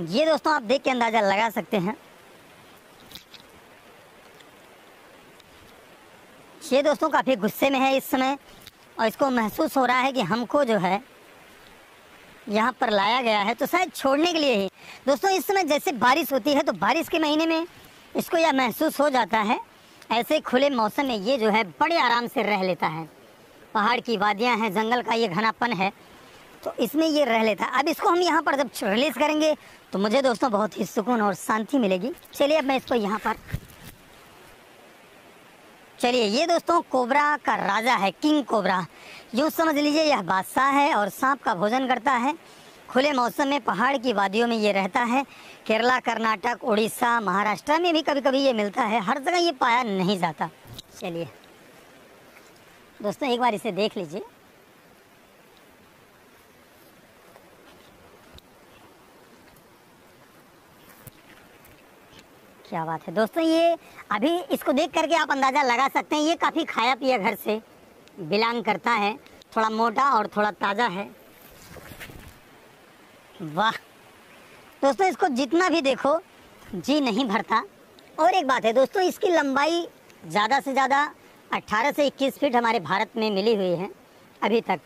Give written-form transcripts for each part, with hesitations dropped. ये दोस्तों आप देख के अंदाजा लगा सकते हैं। ये दोस्तों काफ़ी गुस्से में है इस समय और इसको महसूस हो रहा है कि हमको जो है यहाँ पर लाया गया है तो शायद छोड़ने के लिए ही। दोस्तों इस समय जैसे बारिश होती है तो बारिश के महीने में इसको यह महसूस हो जाता है, ऐसे खुले मौसम में ये जो है बड़े आराम से रह लेता है। पहाड़ की वादियाँ हैं, जंगल का ये घनापन है तो इसमें ये रह लेता है। अब इसको हम यहाँ पर जब रिलीज़ करेंगे तो मुझे दोस्तों बहुत ही सुकून और शांति मिलेगी। चलिए अब मैं इसको यहाँ पर, चलिए ये दोस्तों कोबरा का राजा है, किंग कोबरा। यूँ समझ लीजिए यह बादशाह है और सांप का भोजन करता है। खुले मौसम में पहाड़ की वादियों में ये रहता है। केरला, कर्नाटक, उड़ीसा, महाराष्ट्र में भी कभी कभी ये मिलता है, हर जगह ये पाया नहीं जाता। चलिए दोस्तों एक बार इसे देख लीजिए। क्या बात है दोस्तों, ये अभी इसको देख करके आप अंदाज़ा लगा सकते हैं ये काफ़ी खाया पिया घर से बिलोंग करता है, थोड़ा मोटा और थोड़ा ताज़ा है। वाह दोस्तों, इसको जितना भी देखो जी नहीं भरता। और एक बात है दोस्तों, इसकी लंबाई ज़्यादा से ज़्यादा 18 से 21 फीट हमारे भारत में मिली हुई है अभी तक।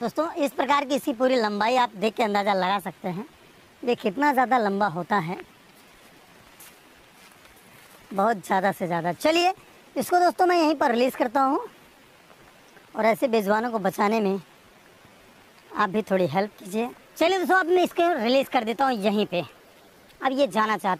दोस्तों इस प्रकार की इसकी पूरी लंबाई आप देख के अंदाज़ा लगा सकते हैं। ये कितना ज़्यादा लंबा होता है, बहुत ज़्यादा से ज़्यादा। चलिए इसको दोस्तों मैं यहीं पर रिलीज़ करता हूँ और ऐसे बेजुबानों को बचाने में आप भी थोड़ी हेल्प कीजिए। चलिए दोस्तों अब मैं इसको रिलीज़ कर देता हूँ यहीं पे। अब ये जाना चाहता है।